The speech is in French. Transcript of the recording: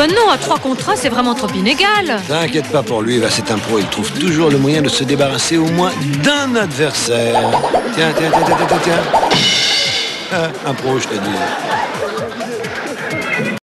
ben non, à 3 contre 1, c'est vraiment trop inégal. T'inquiète pas pour lui, là, c'est un pro. Il trouve toujours le moyen de se débarrasser au moins d'un adversaire. Tiens, tiens, tiens, tiens, tiens, tiens. Un pro, je t'ai dit.